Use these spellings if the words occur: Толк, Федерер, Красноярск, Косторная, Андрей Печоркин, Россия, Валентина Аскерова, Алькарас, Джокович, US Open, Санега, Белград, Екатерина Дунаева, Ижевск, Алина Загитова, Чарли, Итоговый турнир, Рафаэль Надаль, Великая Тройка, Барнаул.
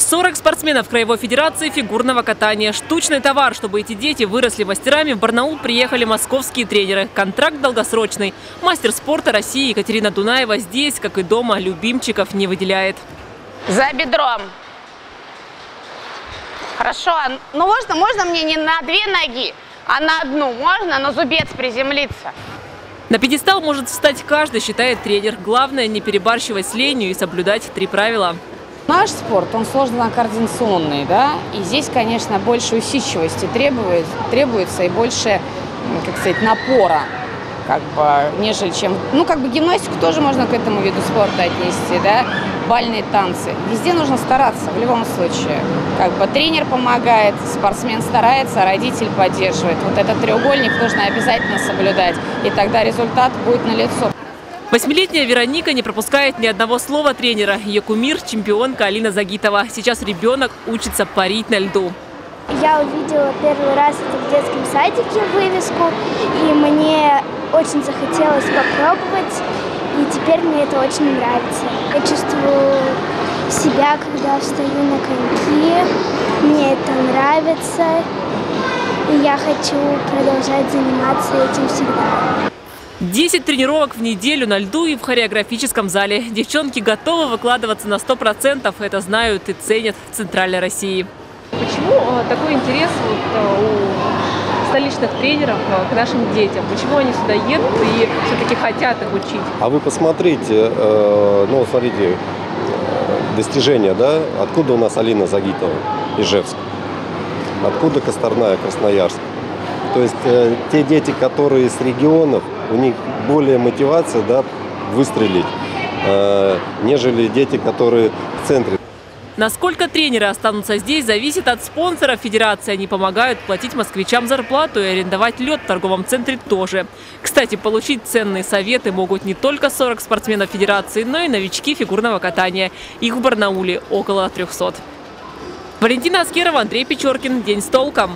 40 спортсменов Краевой федерации фигурного катания. Штучный товар, чтобы эти дети выросли мастерами, в Барнаул приехали московские тренеры. Контракт долгосрочный. Мастер спорта России Екатерина Дунаева здесь, как и дома, любимчиков не выделяет. За бедром. Хорошо. Ну можно мне не на две ноги, а на одну? Можно на зубец приземлиться. На пьедестал может встать каждый, считает тренер. Главное не перебарщивать с ленью и соблюдать 3 правила. Наш спорт, он сложно-координационный, да, и здесь, конечно, больше усидчивости требуется и больше, как сказать, напора, как бы, нежели чем... Ну, как бы гимнастику тоже можно к этому виду спорта отнести, да, бальные танцы. Везде нужно стараться, в любом случае. Как бы тренер помогает, спортсмен старается, родитель поддерживает. Вот этот треугольник нужно обязательно соблюдать, и тогда результат будет налицо. 8-летняя Вероника не пропускает ни одного слова тренера. Ее кумир – чемпионка Алина Загитова. Сейчас ребенок учится парить на льду. Я увидела первый раз это в детском садике вывеску, и мне очень захотелось попробовать, и теперь мне это очень нравится. Я чувствую себя, когда встаю на коньки, мне это нравится, и я хочу продолжать заниматься этим всегда. 10 тренировок в неделю на льду и в хореографическом зале. Девчонки готовы выкладываться на 100%. Это знают и ценят в Центральной России. Почему такой интерес у столичных тренеров к нашим детям? Почему они сюда едут и все-таки хотят их учить? А вы посмотрите, ну смотрите, достижения, да? Откуда у нас Алина Загитова, Ижевск? Откуда Косторная, Красноярск? То есть те дети, которые с регионов, у них более мотивация, да, выстрелить, нежели дети, которые в центре. Насколько тренеры останутся здесь, зависит от спонсоров федерации. Они помогают платить москвичам зарплату и арендовать лед в торговом центре тоже. Кстати, получить ценные советы могут не только 40 спортсменов федерации, но и новички фигурного катания. Их в Барнауле около 300. Валентина Аскерова, Андрей Печоркин. День с толком.